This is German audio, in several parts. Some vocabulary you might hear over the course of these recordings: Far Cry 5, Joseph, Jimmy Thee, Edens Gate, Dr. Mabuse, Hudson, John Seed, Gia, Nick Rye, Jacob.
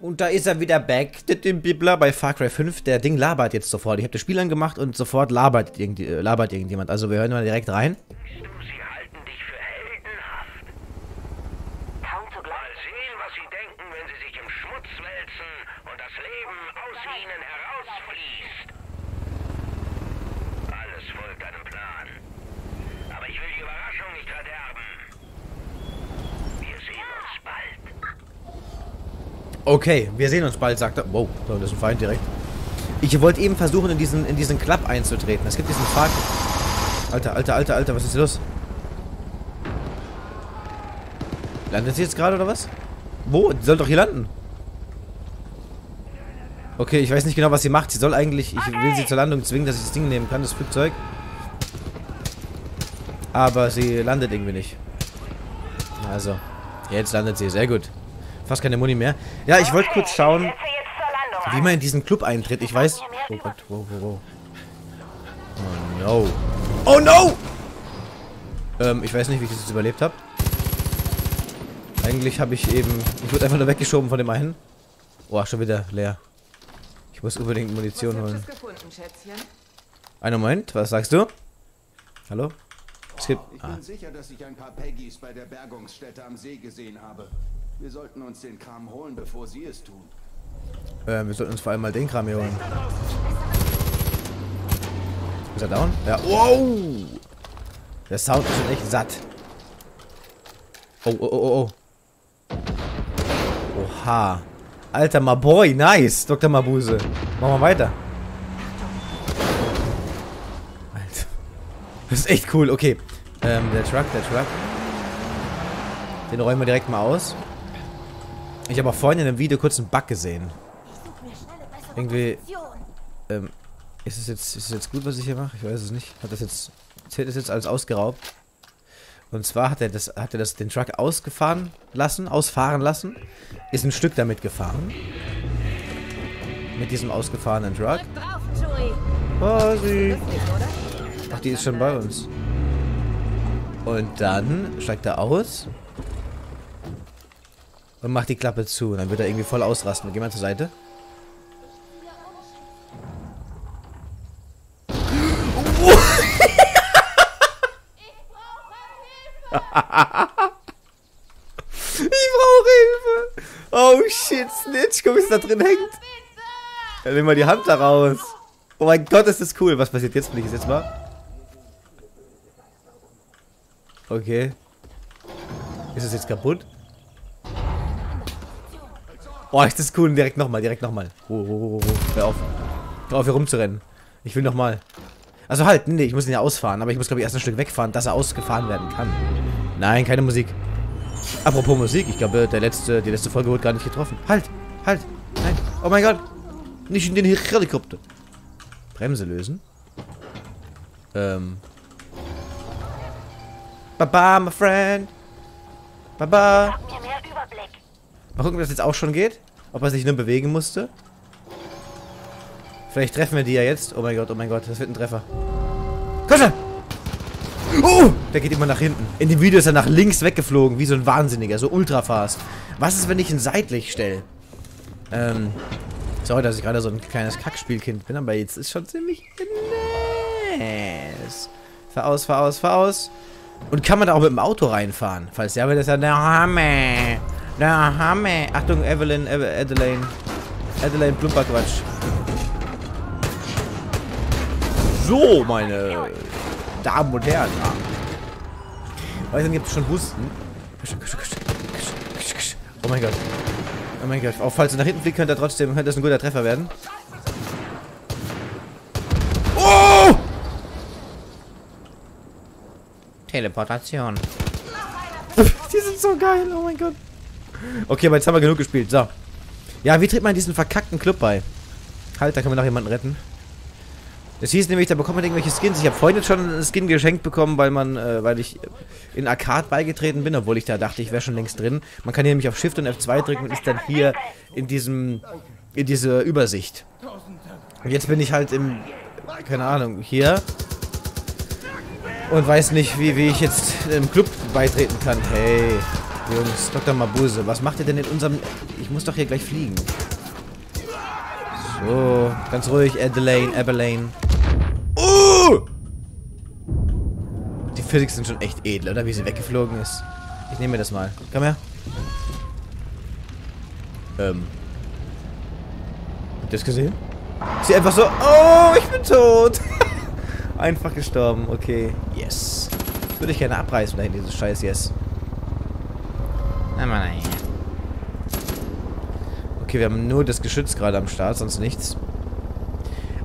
Und da ist er wieder back, den Bibler bei Far Cry 5. Der Ding labert jetzt sofort. Ich habe das Spiel angemacht und sofort labert irgendjemand. Also wir hören mal direkt rein. Siehst du, sie halten dich für heldenhaft. Kaum zu glauben. Mal sehen, was sie denken, wenn sie sich im Schmutz wälzen und das Leben aus ihnen herausfließt. Alles folgt einem Plan. Aber ich will die Überraschung nicht verderben. Wir sehen uns bald. Okay, wir sehen uns bald, sagt er. Wow, das ist ein Feind direkt. Ich wollte eben versuchen, in diesen Club einzutreten. Es gibt diesen Park. Alter, was ist hier los? Landet sie jetzt gerade, oder was? Wo? Die soll doch hier landen. Okay, ich weiß nicht genau, was sie macht. Sie soll eigentlich... Ich will sie zur Landung zwingen, dass ich das Ding nehmen kann, das Flugzeug. Aber sie landet irgendwie nicht. Also, jetzt landet sie. Sehr gut. Fast keine Muni mehr. Ja, ich wollte kurz schauen, wie man in diesen Club eintritt. Ich weiß... Oh Gott, wow. Oh no. Oh no! Ich weiß nicht, wie ich das jetzt überlebt habe. Eigentlich habe ich eben... Ich wurde einfach nur weggeschoben von dem einen. Oh, schon wieder leer. Ich muss unbedingt Munition holen. Einen Moment, was sagst du? Hallo? Es gibt... Ich bin sicher, dass ich ein paar Peggys bei der Bergungsstätte am See gesehen habe. Wir sollten uns den Kram holen, bevor sie es tun. Wir sollten uns vor allem mal den Kram hier holen. Ist er down? Ja. Wow! Der Sound ist schon echt satt. Oh. Oha. Alter, my boy. Nice, Dr. Mabuse. Machen wir weiter. Alter. Das ist echt cool. Okay. Der Truck. Den räumen wir direkt mal aus. Ich habe auch vorhin in einem Video kurz einen Bug gesehen. Irgendwie... Ist es jetzt gut, was ich hier mache? Ich weiß es nicht. Hat das jetzt... Zählt das jetzt als ausgeraubt? Und zwar hat er den Truck ausfahren lassen. Ist ein Stück damit gefahren. Mit diesem ausgefahrenen Truck. Quasi. Ach, die ist schon bei uns. Und dann steigt er aus. Und macht die Klappe zu. Und dann wird er irgendwie voll ausrasten. Geh mal zur Seite. Ich brauche Hilfe! Oh shit, Snitch. Guck, wie es da drin hängt. Dann nimm mal die Hand da raus. Oh mein Gott, ist das cool. Was passiert jetzt, wenn ich es jetzt mache? Okay. Ist es jetzt kaputt? Oh, ist das cool. Direkt nochmal. Oh. Hör auf. Hör auf, hier rumzurennen. Ich will nochmal. Also halt, nee, ich muss ihn ja ausfahren. Aber ich muss, glaube ich, erst ein Stück wegfahren, dass er ausgefahren werden kann. Nein, keine Musik. Apropos Musik, ich glaube, die letzte Folge wurde gar nicht getroffen. Halt. Nein. Oh mein Gott. Nicht in den Helikopter. Bremse lösen. Baba, my friend. Baba. Mal gucken, ob das jetzt auch schon geht. Ob er sich nur bewegen musste. Vielleicht treffen wir die ja jetzt. Oh mein Gott, das wird ein Treffer. Komm schon! Oh! Der geht immer nach hinten. In dem Video ist er nach links weggeflogen, wie so ein Wahnsinniger, so ultra fast. Was ist, wenn ich ihn seitlich stelle? Sorry, dass ich gerade so ein kleines Kackspielkind bin, aber jetzt ist schon ziemlich nice. Fahr aus. Und kann man da auch mit dem Auto reinfahren? Falls ja, wird das ja der Hammer. Achtung, Adelaine, Plumperquatsch. So, meine Damen und Herren. Weiß nicht, ob es schon Husten. Oh mein Gott. Auch falls er nach hinten fliegt, könnte das ein guter Treffer werden. Oh! Teleportation. Die sind so geil, oh mein Gott. Okay, aber jetzt haben wir genug gespielt. So. Ja, wie tritt man diesen verkackten Club bei? Halt, da können wir noch jemanden retten. Das hieß nämlich, da bekommt man irgendwelche Skins. Ich habe vorhin jetzt schon einen Skin geschenkt bekommen, weil ich in Arcade beigetreten bin, obwohl ich da dachte, ich wäre schon längst drin. Man kann hier nämlich auf Shift und F2 drücken und ist dann hier in dieser Übersicht. Und jetzt bin ich halt im... Keine Ahnung, hier. Und weiß nicht, wie ich jetzt im Club beitreten kann. Hey... Jungs, Dr. Mabuse, was macht ihr denn in unserem... Ich muss doch hier gleich fliegen. So, ganz ruhig, Adeline. Die Physics sind schon echt edel, oder? Wie sie weggeflogen ist. Ich nehme mir das mal. Komm her. Habt ihr das gesehen? Sie einfach so... Oh, ich bin tot. Einfach gestorben. Okay. Yes. Würde ich gerne abreißen, da hinten, dieses scheiß Yes. Nein. Okay, wir haben nur das Geschütz gerade am Start, sonst nichts.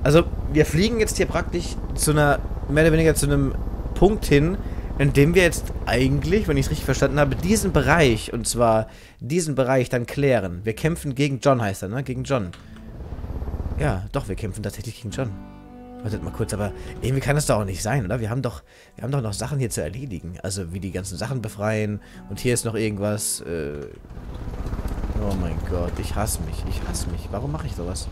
Also, wir fliegen jetzt hier praktisch zu einer, mehr oder weniger zu einem Punkt hin, in dem wir jetzt eigentlich, wenn ich es richtig verstanden habe, diesen Bereich, und zwar diesen Bereich dann klären. Wir kämpfen gegen John, heißt er, ne? Gegen John. Ja, doch, wir kämpfen tatsächlich gegen John. Wartet mal kurz, aber irgendwie kann das doch auch nicht sein, oder? Wir haben doch noch Sachen hier zu erledigen. Also, wie die ganzen Sachen befreien. Und hier ist noch irgendwas. Oh mein Gott, ich hasse mich. Warum mache ich sowas?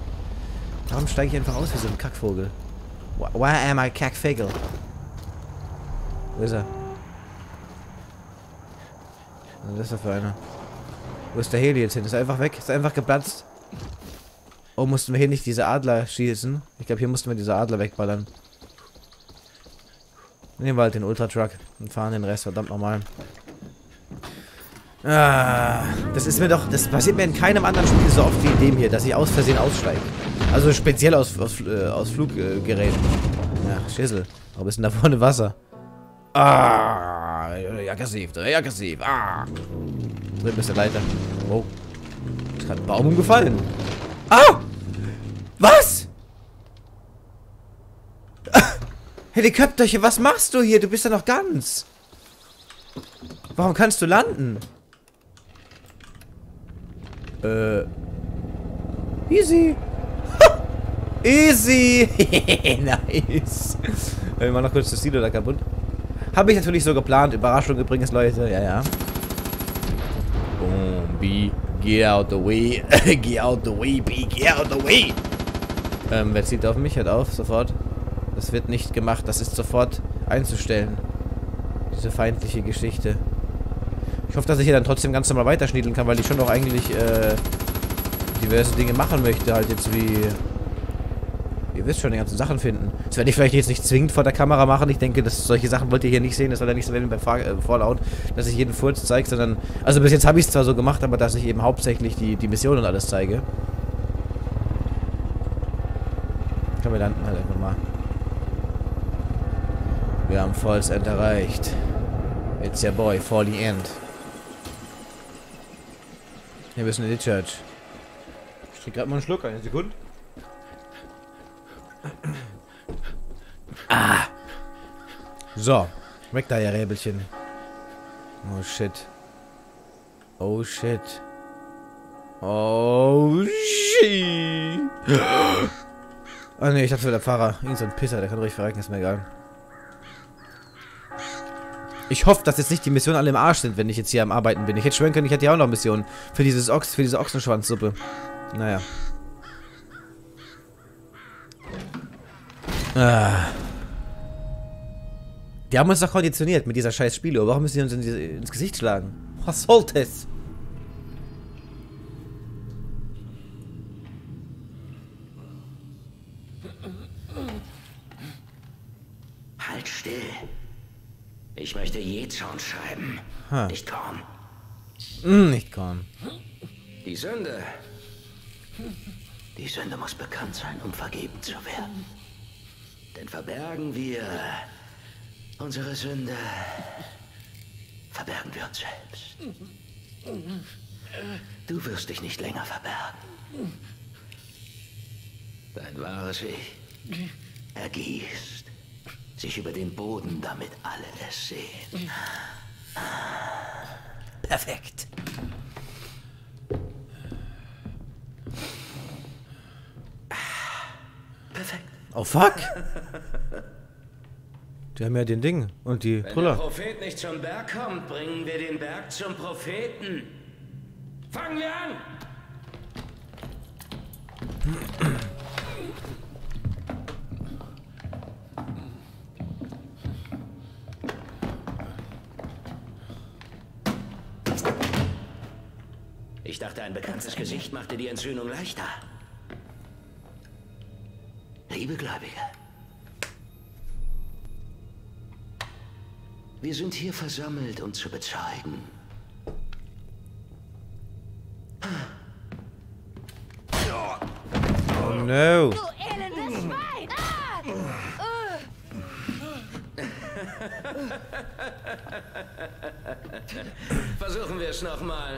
Warum steige ich einfach aus wie so ein Kackvogel? Why am I Kackvogel? Wo ist er? Was ist das für einer? Wo ist der Heli jetzt hin? Ist er einfach weg? Ist er einfach geplatzt? Oh, mussten wir hier nicht diese Adler schießen? Ich glaube, hier mussten wir diese Adler wegballern. Nehmen wir halt den Ultra-Truck und fahren den Rest verdammt nochmal. Ah, das ist mir doch... Das passiert mir in keinem anderen Spiel so oft wie in dem hier, dass ich aus Versehen aussteige. Also speziell aus Fluggeräten. Ach, Schissel. Warum ist denn da vorne Wasser? Ah, aggressiv. Ah. So ein bisschen Leiter. Wow. Ist gerade ein Baum umgefallen. Ah! Was? Helikopterchen, was machst du hier? Du bist ja noch ganz. Warum kannst du landen? Easy. Easy. Nice. Wir machen noch kurz das Silo da kaputt. Habe ich natürlich so geplant. Überraschung übrigens, Leute. Ja. Boom, B. Get out the way. Get out the way, B. Get out the way. Wer zieht auf mich? Hört auf, sofort. Das wird nicht gemacht. Das ist sofort einzustellen. Diese feindliche Geschichte. Ich hoffe, dass ich hier dann trotzdem ganz normal weiterschniedeln kann, weil ich schon doch eigentlich diverse Dinge machen möchte. Halt jetzt wie... Ihr wisst schon, die ganzen Sachen finden. Das werde ich vielleicht jetzt nicht zwingend vor der Kamera machen. Ich denke, dass solche Sachen wollt ihr hier nicht sehen. Das soll ja nicht so werden bei Fallout, dass ich jeden Furz zeige, sondern... Also bis jetzt habe ich es zwar so gemacht, aber dass ich eben hauptsächlich die Mission und alles zeige. Können wir landen halt einfach mal. Wir haben Falls End erreicht. It's your boy, for the end. Wir müssen in die Church. Ich trinke gerade mal einen Schluck, eine Sekunde. Ah! So, weg da, ihr Räbelchen. Oh shit. Oh shit. Oh shit. Oh ne, ich dachte, der Fahrer. Irgend so ein Pisser, der kann ruhig verrecken, ist mir egal. Ich hoffe, dass jetzt nicht die Missionen alle im Arsch sind, wenn ich jetzt hier am Arbeiten bin. Ich hätte schwören können, ich hätte ja auch noch Missionen. Für diese Ochsenschwanzsuppe. Naja. Ah. Die haben uns doch konditioniert mit dieser scheiß Spieluhr. Warum müssen die uns ins Gesicht schlagen? Was soll das? Halt still. Ich möchte jetzt schon schreiben. Huh. Nicht kaum. Nicht kaum. Die Sünde muss bekannt sein, um vergeben zu werden. Denn verbergen wir unsere Sünde, verbergen wir uns selbst. Du wirst dich nicht länger verbergen. Dein wahres Ich ergießt sich über den Boden, damit alle es sehen. Perfekt. Perfekt. Oh fuck! Die haben ja den Ding und die Brüller. Wenn der Prophet nicht zum Berg kommt, bringen wir den Berg zum Propheten. Fangen wir an! dachte, ein bekanntes Gesicht machte die Entzündung leichter. Liebe Gläubige, wir sind hier versammelt, um zu bezeugen. Oh no! Du elendes Schwein! Versuchen wir es nochmal.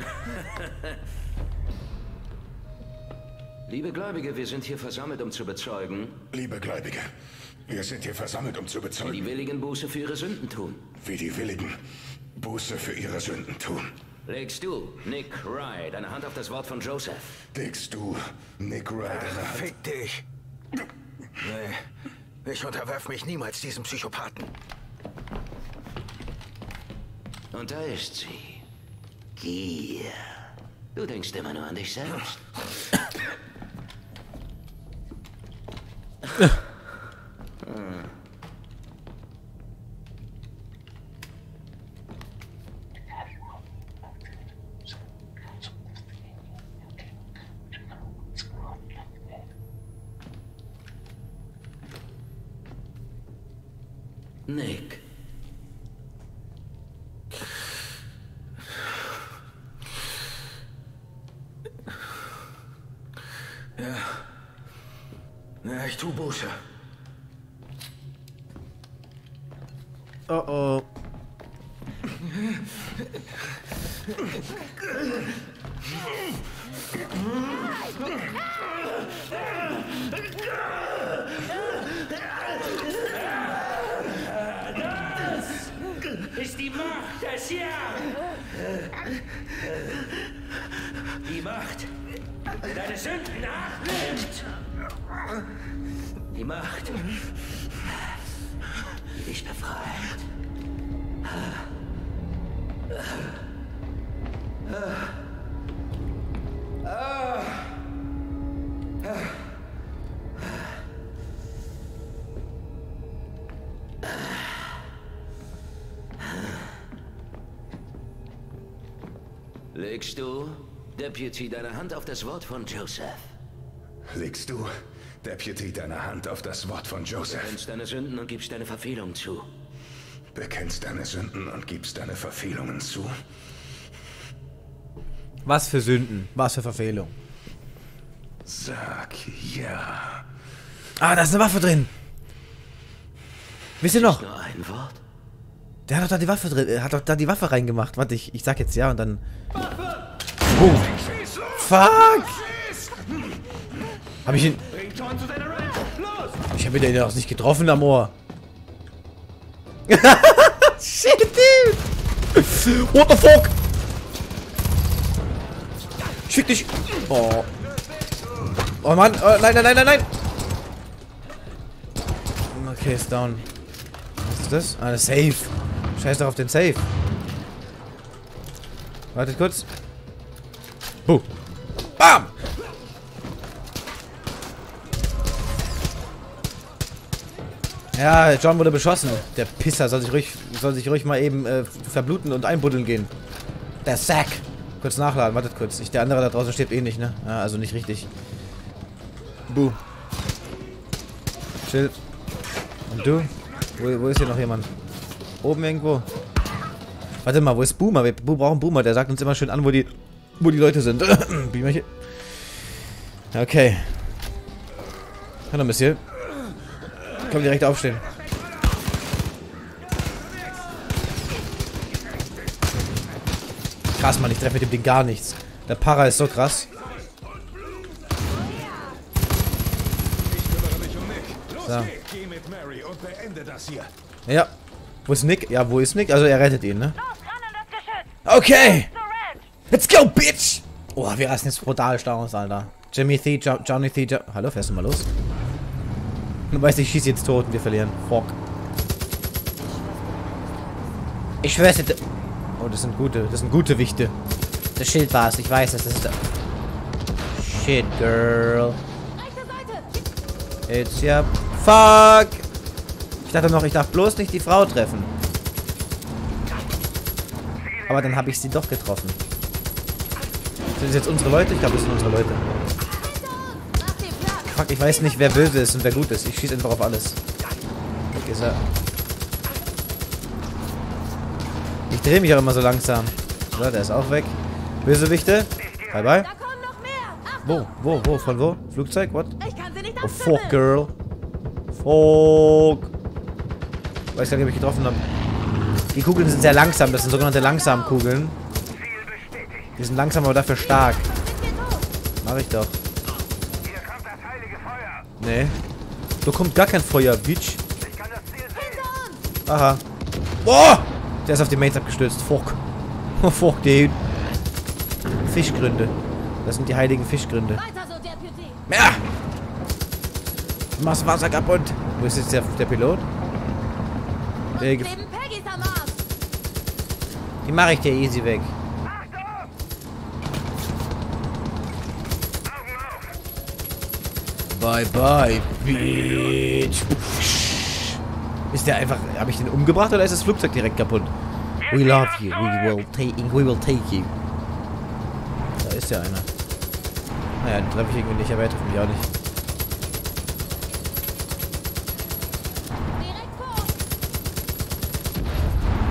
Liebe Gläubige, wir sind hier versammelt, um zu bezeugen. Liebe Gläubige, wir sind hier versammelt, um zu bezeugen. Wie die Willigen Buße für ihre Sünden tun. Wie die Willigen Buße für ihre Sünden tun. Legst du, Nick Rye, deine Hand auf das Wort von Joseph? Legst du, Nick Rye, deine Hand... Fick dich! Nee, ich unterwerf mich niemals diesem Psychopathen. Und da ist sie. Gia. Du denkst immer nur an dich selbst. Nick. Ja, ich tu Buße. Oh oh. Ist die Macht des Jahres. Die Macht, die deine Sünden nachnimmt. Die Macht, die dich befreit. Legst du, Deputy, deine Hand auf das Wort von Joseph? Legst du, Deputy, deine Hand auf das Wort von Joseph? Bekennst deine Sünden und gibst deine Verfehlungen zu. Bekennst deine Sünden und gibst deine Verfehlungen zu? Was für Sünden? Was für Verfehlung? Sag ja. Ah, da ist eine Waffe drin. Wisst ihr noch? Nur ein Wort? Der hat doch da die Waffe drin, hat doch da die Waffe reingemacht. Warte, ich sag jetzt ja und dann. Waffe! Oh. Fuck! Hab ich ihn. Ich hab ihn doch nicht getroffen, Amor. Shit, dude! What the fuck? Schick dich. Oh. Oh Mann. Oh, nein, nein, nein, nein, nein. Okay, ist down. Was ist das? Ah, das Safe. Scheiß doch auf den Safe. Wartet kurz. Buh. Bam! Ja, John wurde beschossen. Der Pisser soll sich ruhig mal eben verbluten und einbuddeln gehen. Der Sack. Kurz nachladen, wartet kurz. Der andere da draußen stirbt eh nicht, ne? Ah, also nicht richtig. Buh. Chill. Und du? Wo ist hier noch jemand? Oben irgendwo. Warte mal, wo ist Boomer? Wir brauchen Boomer. Der sagt uns immer schön an, wo die Leute sind. Okay. Hallo, Monsieur. Komm, direkt aufstehen. Krass, Mann. Ich treffe mit dem Ding gar nichts. Der Para ist so krass. So. Ja. Wo ist Nick? Ja, wo ist Nick? Also er rettet ihn, ne? Okay! Let's go, bitch! Oh, wir rasten jetzt brutal stark aus, Alter. Jimmy Thee, Johnny Thee, hallo, fährst du mal los? Du weißt, ich schieße jetzt tot und wir verlieren. Fuck. Ich schwör's jetzt... Oh, das sind gute Wichte. Das Schild war's, ich weiß es, das ist... Shit, girl. It's ja... Fuck! Ich dachte noch, ich darf bloß nicht die Frau treffen. Aber dann habe ich sie doch getroffen. Sind das jetzt unsere Leute? Ich glaube, das sind unsere Leute. Fuck, ich weiß nicht, wer böse ist und wer gut ist. Ich schieße einfach auf alles. Weg ist er. Ich drehe mich auch immer so langsam. So, der ist auch weg. Bösewichte. Bye, bye. Wo? Von wo? Flugzeug? What? Oh, fuck, girl. Fuck. Ich weiß gar nicht, ob ich getroffen habe. Die Kugeln sind sehr langsam. Das sind sogenannte Langsamkugeln. Die sind langsam, aber dafür stark. Mach ich doch. Nee. Da kommt gar kein Feuer, Bitch. Aha. Boah! Der ist auf die Mains abgestürzt. Fuck. Fuck, dude. Fischgründe. Das sind die heiligen Fischgründe. Ja! Du machst Wasser kaputt. Wo ist jetzt der Pilot? Der die mache ich dir easy weg. Bye bye, bitch. Ist der einfach... Habe ich den umgebracht oder ist das Flugzeug direkt kaputt? We love you. We will take you. Da ist ja einer. Naja, den treffe ich irgendwie nicht, aber er trifft mich auch nicht.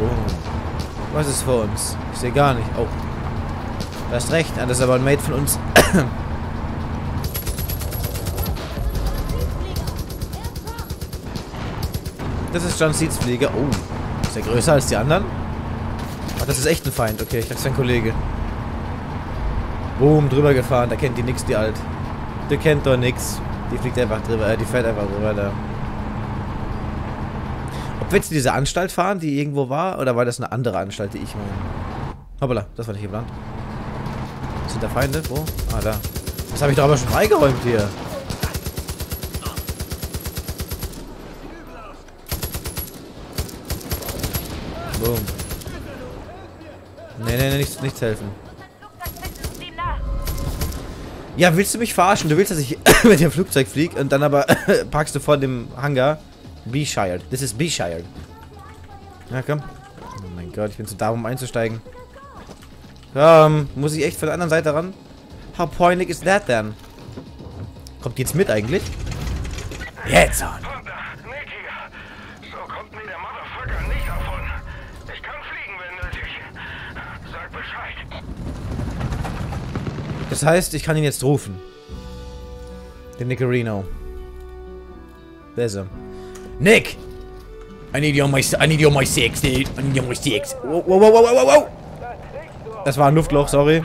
Oh. Was ist vor uns? Ich sehe gar nicht. Oh. Du hast recht, das ist aber ein Mate von uns. Das ist John Seeds Flieger. Oh. Ist der größer als die anderen? Ach, das ist echt ein Feind. Okay, ich dachte, das ist ein Kollege. Boom, drüber gefahren. Da kennt die nix, die alt. Die kennt doch nix. Die fliegt einfach drüber. Die fährt einfach drüber da. Ob wir jetzt in diese Anstalt fahren, die irgendwo war? Oder war das eine andere Anstalt, die ich meine? Hoppala, das war nicht geplant. Sind da Feinde? Wo? Ah, da. Das habe ich doch aber schon freigeräumt hier. Boom. Nee, nichts helfen. Ja, willst du mich verarschen? Du willst, dass ich mit dem Flugzeug fliege und dann aber parkst du vor dem Hangar. Be shired. Das ist Be shired. Na komm. Oh mein Gott, ich bin zu da, um einzusteigen. Muss ich echt von der anderen Seite ran? How pointy is that then? Kommt jetzt mit eigentlich? Jetzt an. Das heißt, ich kann ihn jetzt rufen. Den Nickerino. Der ist er. Nick! I need you on my six, dude. I need you on my six. Wow. Das war ein Luftloch, sorry.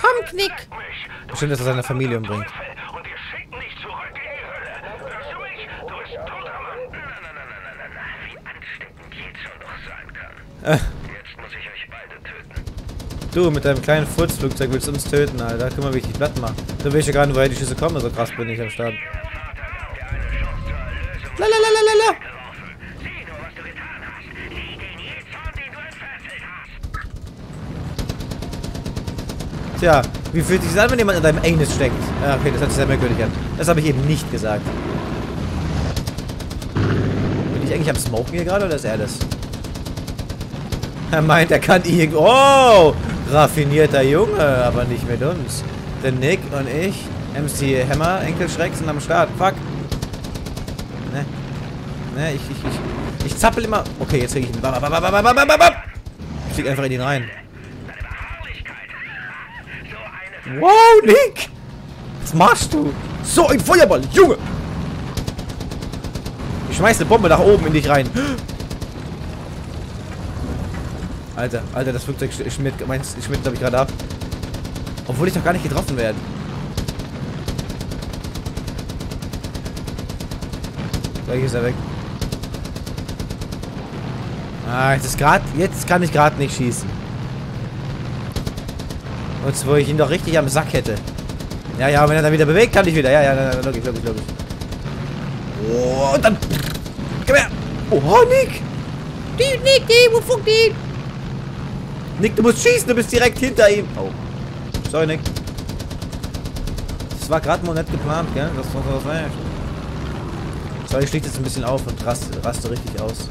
Komm, Knick! Bestimmt, dass er seine Familie umbringt. Jetzt muss ich euch beide töten. Du, mit deinem kleinen Furzflugzeug willst du uns töten, Alter. Guck mal, wie ich dich platt mache. Du weißt ja gar nicht, woher die Schüsse kommen, so krass bin ich am Start. Lalalala. Tja, wie fühlt sich das an, wenn jemand in deinem Anus steckt? Ah, okay, das hört sich sehr merkwürdig an. Das habe ich eben nicht gesagt. Bin ich eigentlich am Smoken hier gerade, oder ist er das? Er meint, er kann irgend... Oh! Raffinierter Junge, aber nicht mit uns. Denn Nick und ich, MC Hammer, Enkelschreck, sind am Start. Fuck. Ne, ich zappel immer... Okay, jetzt krieg ich ihn. Ich flieg einfach in ihn rein. Wow, Nick! Was machst du? So ein Feuerball, Junge! Ich schmeiß eine Bombe nach oben in dich rein. Alter, das Flugzeug schmiert, glaube ich, gerade ab. Obwohl ich doch gar nicht getroffen werde. Gleich ist er weg. Ah, jetzt kann ich gerade nicht schießen. Und wo ich ihn doch richtig am Sack hätte. Ja, wenn er dann wieder bewegt, kann ich wieder. Ja, logisch. Oh, und dann... Komm her! Oh, Nick! Nick, wo fuck die? Nick, du musst schießen, du bist direkt hinter ihm. Oh. Sorry, Nick. Das war gerade mal nett geplant, gell? Das war so was. Sorry, ich schlägt jetzt ein bisschen auf und raste richtig aus.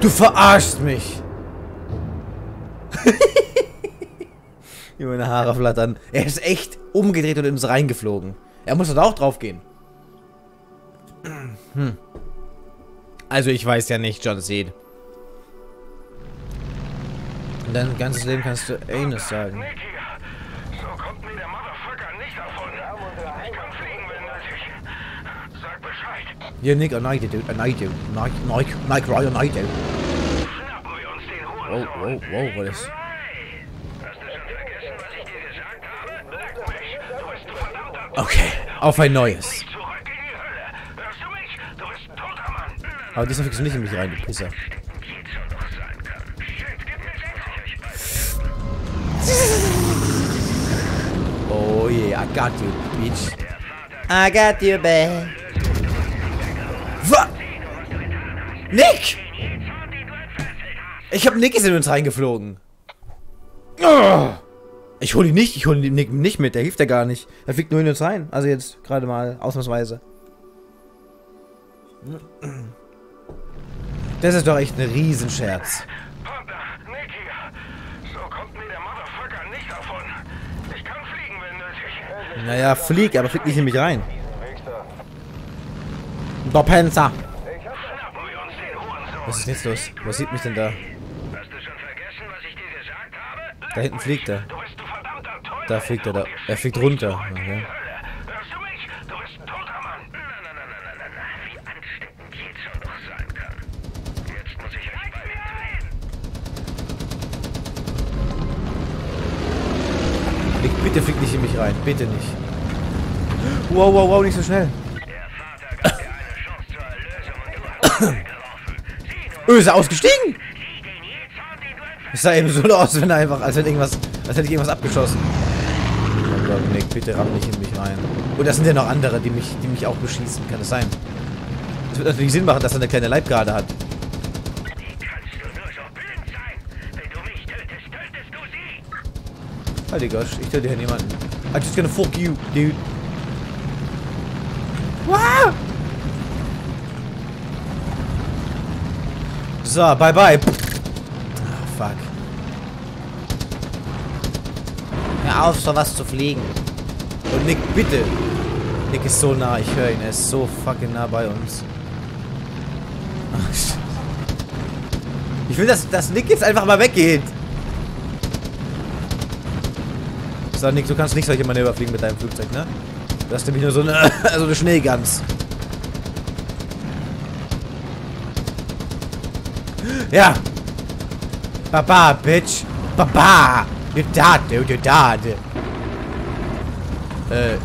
Du verarschst mich! Wie meine Haare flattern. Er ist echt umgedreht und ins reingeflogen. Er muss da auch drauf gehen. Hm. Also ich weiß ja nicht, John Seed. Dein ganzes Leben kannst du Anus sagen. Ja, Nick, Nick Rye, Nick. Schnappen wir uns den Huren. Wow, was ist? Hast du schon vergessen, was ich dir gesagt habe? Leck mich, du bist verdammt. Okay, auf ein neues. Zurück in die Hölle. Hörst du mich? Du bist ein toter Mann. Aber diesmal kriegst du nicht in mich rein, du Pisser. Oh yeah, I got you, bitch. I got you, babe. Nick! Ich hab Nick in uns reingeflogen. Ich hol ihn nicht, ich hol Nick nicht mit, der hilft ja gar nicht. Er fliegt nur in uns rein, also jetzt gerade mal, ausnahmsweise. Das ist doch echt ein Riesenscherz. Naja, flieg, aber flieg nicht in mich rein. Dopenza! Was ist jetzt los? Was sieht mich denn da? Hast du schon vergessen, was ich dir gesagt habe? Da hinten fliegt er. Da fliegt er, da. Er fliegt runter. Okay. Bitte flieg nicht in mich rein. Bitte nicht. Wow, nicht so schnell. Ist er ausgestiegen? Es sah eben so aus, wenn er einfach, als hätte ich irgendwas abgeschossen. Oh Gott, Nick, bitte ramm nicht in mich rein. Und das sind ja noch andere, die mich auch beschießen. Kann es sein? Es wird natürlich Sinn machen, dass er eine kleine Leibgarde hat. Holy gosh, ich töte hier niemanden. I'm just gonna fuck you, dude. Wow! So, bye bye. Oh, fuck. Hör auf, so was zu fliegen. Und Nick, bitte. Nick ist so nah, ich höre ihn. Er ist so fucking nah bei uns. Ach, shit. Ich will, dass Nick jetzt einfach mal weggeht. So, Nick, du kannst nicht solche Manöver fliegen mit deinem Flugzeug, ne? Du hast nämlich nur so eine Schneegans. Ja! Baba, bitch! Baba! You're dead, dude, you're dead!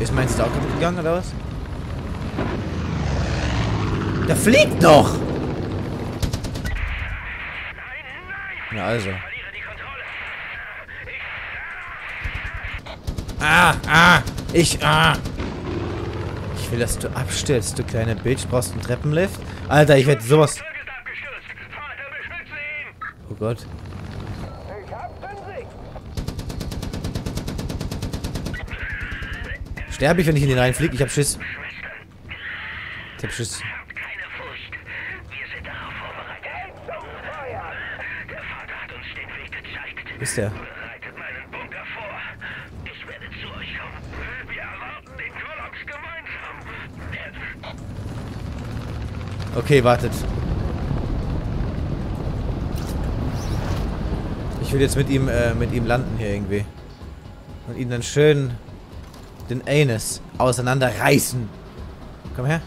Ist mein Stalker gegangen, oder was? Der fliegt noch! Na also. Ich will, dass du abstürzt, du kleine Bitch. Brauchst einen Treppenlift? Alter, ich werde sowas... Oh Gott. Sterbe ich, wenn ich in den reinfliege? Ich hab Schiss. Wo ist der? Okay, wartet. Ich will jetzt mit ihm landen hier irgendwie. Und ihn dann schön den Anus auseinanderreißen. Komm her.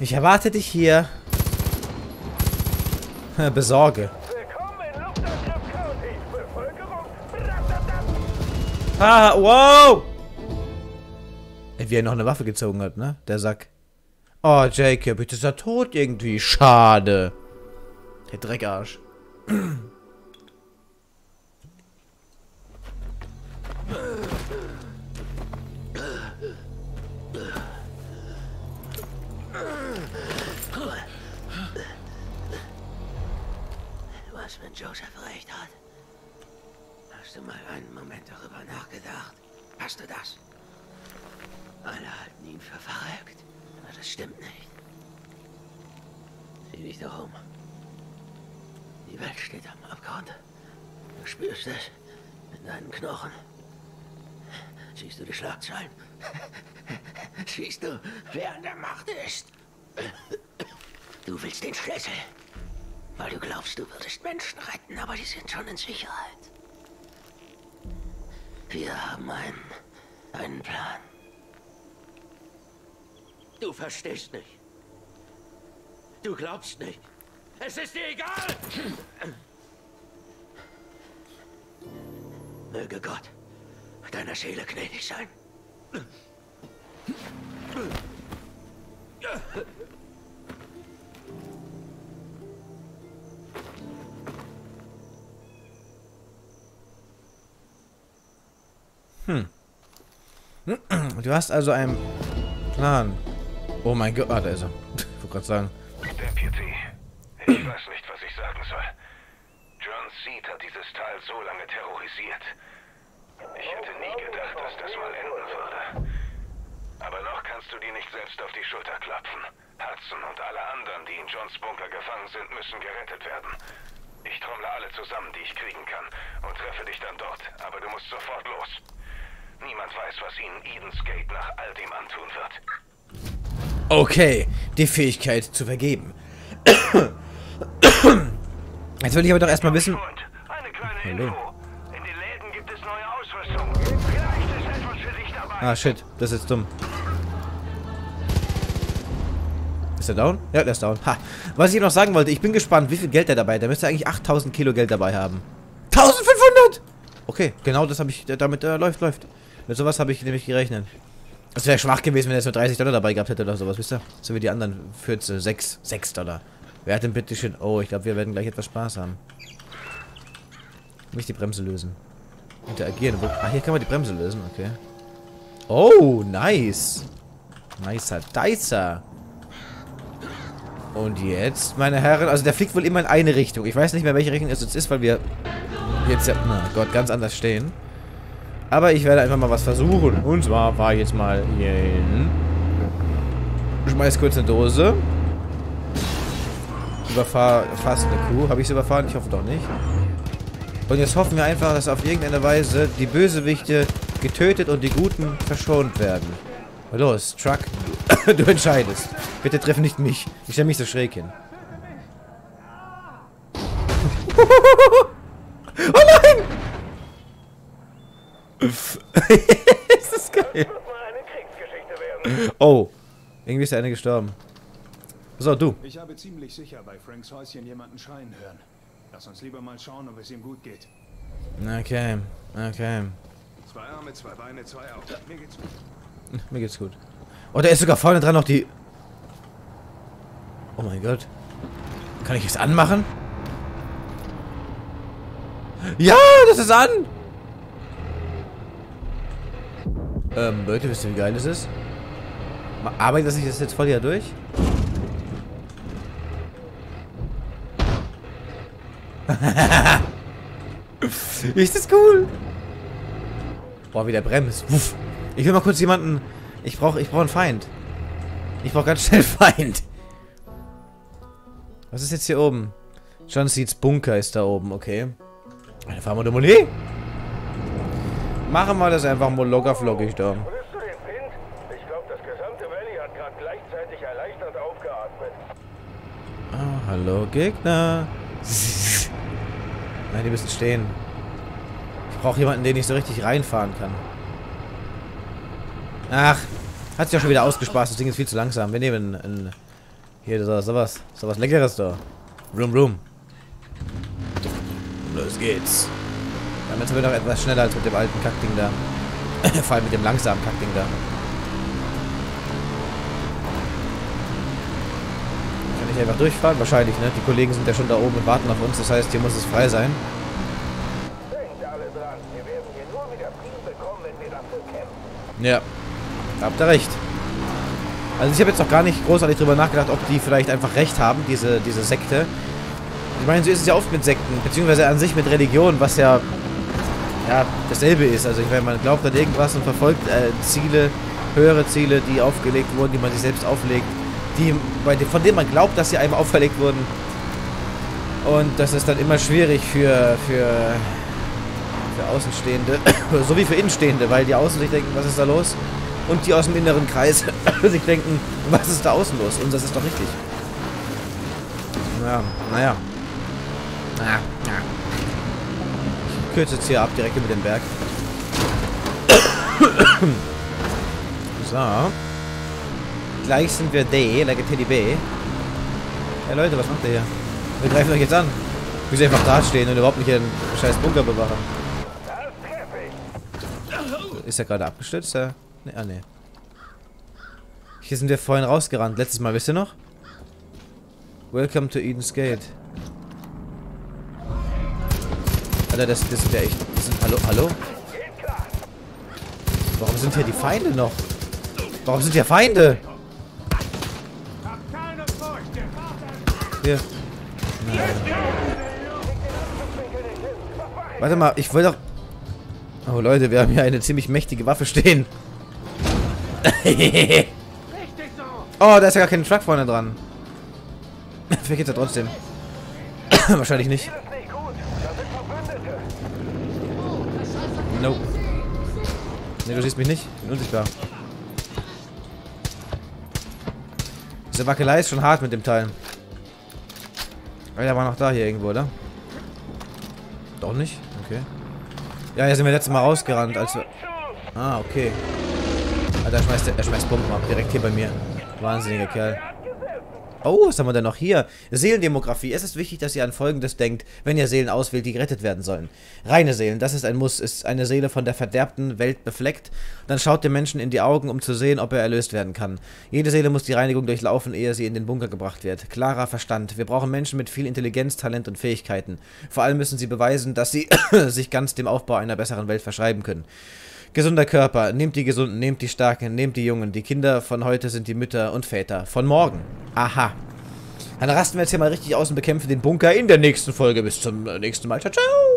Ich erwarte dich hier. Besorge. Ah, wow! Wie er noch eine Waffe gezogen hat, ne? Der Sack. Oh, Jacob, jetzt ist er tot irgendwie. Schade. Der Dreckarsch. Was, wenn Joseph recht hat? Hast du mal einen Moment darüber nachgedacht? Hast du das? Alle halten ihn für verrückt. Das stimmt nicht. Sieh dich doch um. Die Welt steht am Abgrund. Du spürst es in deinen Knochen. Siehst du die Schlagzeilen? Siehst du, wer an der Macht ist? Du willst den Schlüssel, weil du glaubst, du würdest Menschen retten, aber die sind schon in Sicherheit. Wir haben einen Plan. Du verstehst nicht. Du glaubst nicht. Es ist dir egal! Möge Gott deiner Seele gnädig sein. Du hast also einen Plan. Oh mein Gott, da ist er. Ich wollte gerade sagen. Der PT. Ich weiß nicht, was ich sagen soll. John Seed hat dieses Tal so lange terrorisiert. Ich hätte nie gedacht, dass das mal enden würde. Aber noch kannst du dir nicht selbst auf die Schulter klopfen. Hudson und alle anderen, die in Johns Bunker gefangen sind, müssen gerettet werden. Ich trommle alle zusammen, die ich kriegen kann, und treffe dich dann dort. Aber du musst sofort los. Niemand weiß, was ihnen Edens Gate nach all dem antun wird. Okay, die Fähigkeit zu vergeben. Jetzt will ich aber doch erstmal wissen... Eine kleine Info. In den Läden gibt es neue Ausrüstung. Vielleicht ist etwas für dich dabei. Ah, shit. Das ist jetzt dumm. Ist der down? Ja, der ist down. Ha. Was ich noch sagen wollte, ich bin gespannt, wie viel Geld der dabei hat. Der müsste eigentlich 8000 Kilo Geld dabei haben. 1500! Okay, genau das habe ich... Damit läuft. Mit sowas habe ich nämlich gerechnet. Es wäre schwach gewesen, wenn er jetzt nur $30 dabei gehabt hätte oder sowas, wisst ihr? So wie die anderen. 14, 6 Dollar. Wer hat denn bitte schön... Oh, ich glaube, wir werden gleich etwas Spaß haben. Nicht die Bremse lösen. Interagieren. Ah, hier kann man die Bremse lösen, okay. Oh, nice. Nicer Dicer. Und jetzt, meine Herren... Also der fliegt wohl immer in eine Richtung. Ich weiß nicht mehr, welche Richtung es jetzt ist, weil wir... Jetzt ja, na Gott, ganz anders stehen. Aber ich werde einfach mal was versuchen. Und zwar fahre ich jetzt mal hier hin. Schmeiß kurz eine Dose. Überfahre fast eine Kuh. Habe ich sie überfahren? Ich hoffe doch nicht. Und jetzt hoffen wir einfach, dass auf irgendeine Weise die Bösewichte getötet und die Guten verschont werden. Los, Truck, du entscheidest. Bitte treff nicht mich. Ich stelle mich so schräg hin. Oh nein! Das ist geil. Oh, irgendwie ist der eine gestorben. So, du. Ich habe ziemlich sicher bei Franks Häuschen jemanden schreien hören. Lass uns lieber mal schauen, ob es ihm gut geht. Okay, okay. Zwei Arme, zwei Beine, zwei Augen. Mir geht's gut. Mir geht's gut. Oh, da ist sogar vorne dran noch die... Oh mein Gott. Kann ich es anmachen? Ja, das ist an! Leute, wisst ihr, wie geil das ist? Arbeitet das nicht jetzt voll hier durch? Ist das cool? Boah, wie der bremst. Ich will mal kurz jemanden... Ich brauche einen Feind. Ich brauche ganz schnell Feind. Was ist jetzt hier oben? John Seeds Bunker ist da oben, okay. Dann fahren wir da mal hin. Machen wir das einfach mal lockerflockig da. Hörst du den Wind? Ich glaube, das gesamte Valley hat gerade gleichzeitig erleichtert aufgeatmet. Oh, hallo Gegner. Nein, die müssen stehen. Ich brauche jemanden, den ich so richtig reinfahren kann. Ach, hat sich ja schon wieder ausgespaßt. Das Ding ist viel zu langsam. Wir nehmen hier sowas Leckeres da. Room. Los geht's. Damit sind wir noch etwas schneller als mit dem alten Kackding da. Vor allem mit dem langsamen Kackding da. Kann ich einfach durchfahren? Wahrscheinlich, ne? Die Kollegen sind ja schon da oben und warten auf uns. Das heißt, hier muss es frei sein. Denkt alle dran. Wir werden hier nur wieder Frieden bekommen, wenn wir dafür kämpfen. Ja. Habt ihr recht. Also ich habe jetzt noch gar nicht großartig drüber nachgedacht, ob die vielleicht einfach recht haben, diese Sekte. Ich meine, so ist es ja oft mit Sekten, beziehungsweise an sich mit Religion, was ja dasselbe ist. Also ich meine, man glaubt an irgendwas und verfolgt Ziele, höhere Ziele, die aufgelegt wurden, die man sich selbst auflegt, von denen man glaubt, dass sie einem auferlegt wurden. Und das ist dann immer schwierig für Außenstehende, sowie für Innenstehende, weil die Außen sich denken, was ist da los? Und die aus dem inneren Kreis sich denken, was ist da außen los? Und das ist doch richtig. Ja, naja. Ich kürze jetzt hier ab, direkt über den Berg. So. Gleich sind wir like a Teddy B. Hey Leute, was macht ihr hier? Wir greifen euch jetzt an. Wie sie einfach da stehen und überhaupt nicht ihren scheiß Bunker bewahren. Ist er gerade abgestürzt? Ja? Nee, ah ne. Hier sind wir vorhin rausgerannt. Letztes Mal, wisst ihr noch? Welcome to Edens Gate. Alter, das sind ja echt... Hallo? Warum sind hier die Feinde noch? Warum sind hier Feinde? Hier. Warte mal, ich wollte doch... Oh Leute, wir haben hier eine ziemlich mächtige Waffe stehen. Oh, da ist ja gar kein Truck vorne dran. Vielleicht geht's ja trotzdem. Wahrscheinlich nicht. Nope. Ne, du siehst mich nicht. Ich bin unsichtbar. Diese Wackelei ist schon hart mit dem Teil. Aber der war noch da hier irgendwo, oder? Doch nicht? Okay. Ja, hier sind wir letztes Mal rausgerannt, als wir... Ah, okay. Alter, er schmeißt Bomben ab. Direkt hier bei mir. Wahnsinniger Kerl. Oh, was haben wir denn noch hier? Seelendemografie. Es ist wichtig, dass ihr an Folgendes denkt, wenn ihr Seelen auswählt, die gerettet werden sollen. Reine Seelen, das ist ein Muss. Ist eine Seele von der verderbten Welt befleckt? Dann schaut dem Menschen in die Augen, um zu sehen, ob er erlöst werden kann. Jede Seele muss die Reinigung durchlaufen, ehe sie in den Bunker gebracht wird. Klarer Verstand. Wir brauchen Menschen mit viel Intelligenz, Talent und Fähigkeiten. Vor allem müssen sie beweisen, dass sie sich ganz dem Aufbau einer besseren Welt verschreiben können. Gesunder Körper. Nehmt die Gesunden, nehmt die Starken, nehmt die Jungen. Die Kinder von heute sind die Mütter und Väter von morgen. Aha. Dann rasten wir jetzt hier mal richtig aus und bekämpfen den Bunker in der nächsten Folge. Bis zum nächsten Mal. Ciao, ciao.